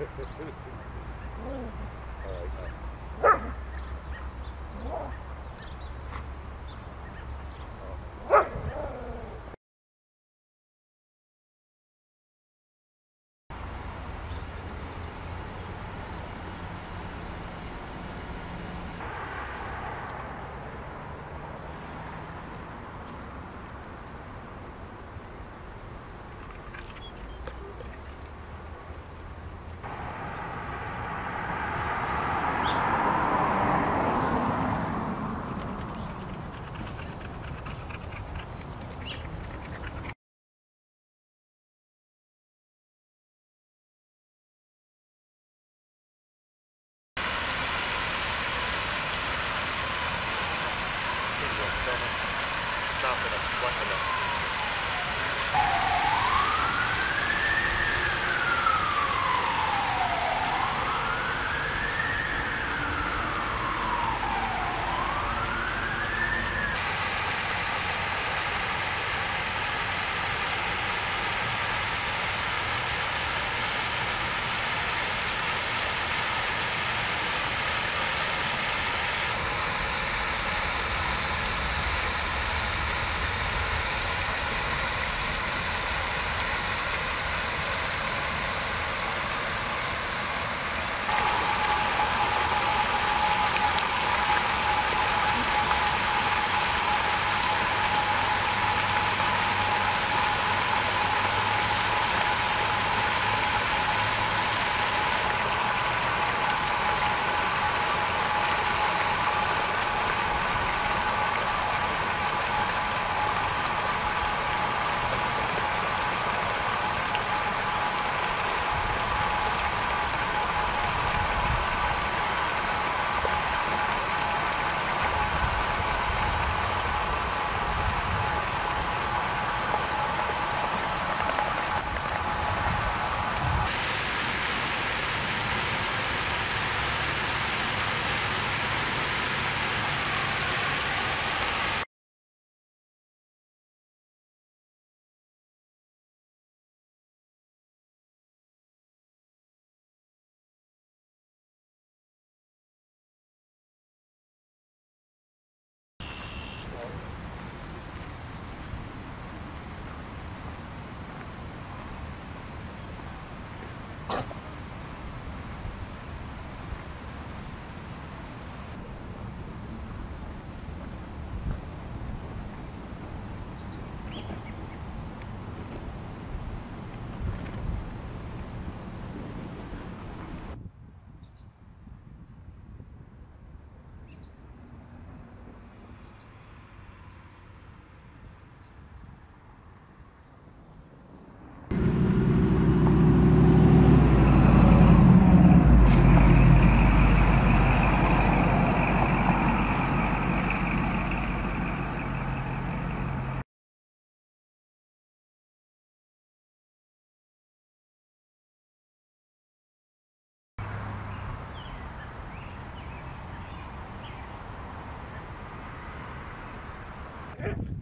Stop it, I'm sweating it. Yeah.